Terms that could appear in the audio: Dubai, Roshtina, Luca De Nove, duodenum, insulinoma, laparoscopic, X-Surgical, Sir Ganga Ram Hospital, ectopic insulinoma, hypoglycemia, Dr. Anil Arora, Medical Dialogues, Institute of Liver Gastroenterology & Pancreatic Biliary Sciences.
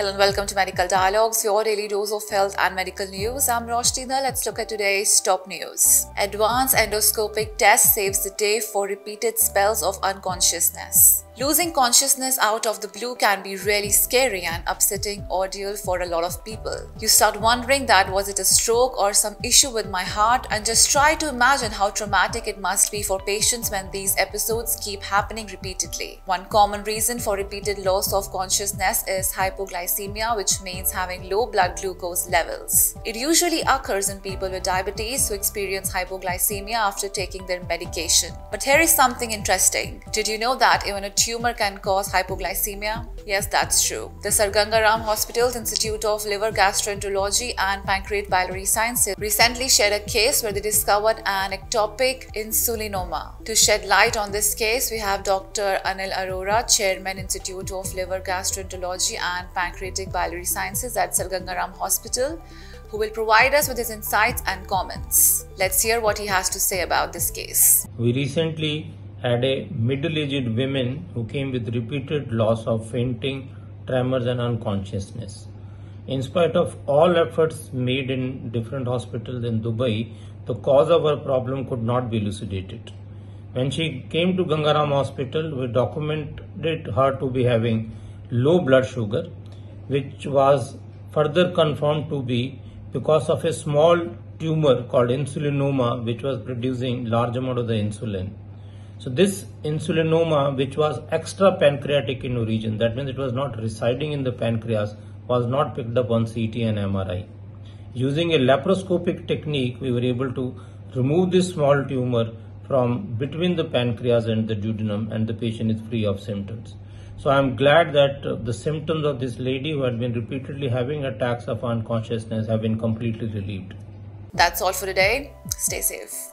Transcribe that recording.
Hello and welcome to Medical Dialogues, your daily dose of health and medical news. I'm Roshtina. Let's look at today's top news. Advanced endoscopic test saves the day for repeated spells of unconsciousness. Losing consciousness out of the blue can be really scary and upsetting ordeal for a lot of people. You start wondering that was it a stroke or some issue with my heart, and just try to imagine how traumatic it must be for patients when these episodes keep happening repeatedly. One common reason for repeated loss of consciousness is hypoglycemia, which means having low blood glucose levels. It usually occurs in people with diabetes who experience hypoglycemia after taking their medication. But here is something interesting. Did you know that even a tumor can cause hypoglycemia? Yes, that's true. The Sir Ganga Ram Hospital's Institute of Liver Gastroenterology and Pancreatic Biliary Sciences recently shared a case where they discovered an ectopic insulinoma. To shed light on this case, we have Dr. Anil Arora, Chairman, Institute of Liver Gastroenterology and Pancreatic Biliary Sciences at Sir Ganga Ram Hospital, who will provide us with his insights and comments. Let's hear what he has to say about this case. We recently had a middle-aged woman who came with repeated loss of fainting, tremors and unconsciousness. In spite of all efforts made in different hospitals in Dubai, the cause of her problem could not be elucidated. When she came to Ganga Ram Hospital, we documented her to be having low blood sugar, which was further confirmed to be because of a small tumor called insulinoma, which was producing large amount of the insulin. So this insulinoma, which was extra pancreatic in origin, that means it was not residing in the pancreas, was not picked up on CT and MRI. Using a laparoscopic technique, we were able to remove this small tumor from between the pancreas and the duodenum, and the patient is free of symptoms. So I am glad that the symptoms of this lady who had been repeatedly having attacks of unconsciousness have been completely relieved. That's all for today. Stay safe.